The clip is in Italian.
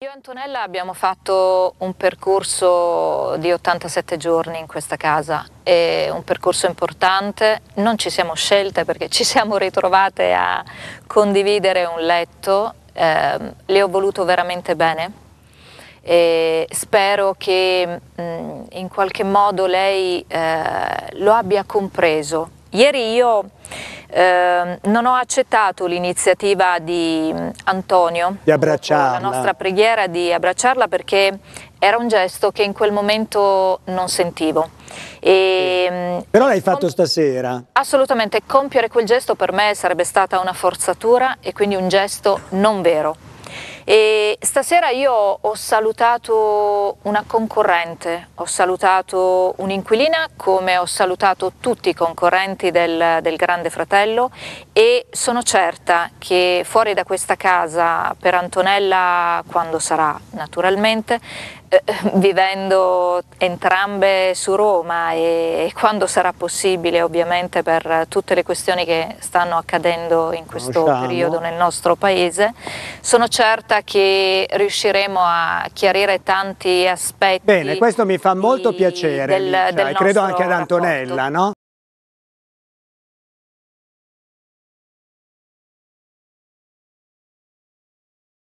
Io e Antonella abbiamo fatto un percorso di 87 giorni in questa casa, è un percorso importante, non ci siamo scelte perché ci siamo ritrovate a condividere un letto, le ho voluto veramente bene e spero che in qualche modo lei lo abbia compreso. Ieri io non ho accettato l'iniziativa di Antonio, di abbracciarla. La nostra preghiera di abbracciarla, perché era un gesto che in quel momento non sentivo. E, però l'hai fatto stasera? Assolutamente, compiere quel gesto per me sarebbe stata una forzatura e quindi un gesto non vero. E stasera io ho salutato una concorrente, ho salutato un'inquilina come ho salutato tutti i concorrenti del Grande Fratello, e sono certa che fuori da questa casa per Antonella, quando sarà naturalmente, vivendo entrambe su Roma e quando sarà possibile ovviamente per tutte le questioni che stanno accadendo in questo periodo nel nostro paese, sono certa che riusciremo a chiarire tanti aspetti. Bene, questo mi fa molto piacere, e credo anche ad Antonella, no?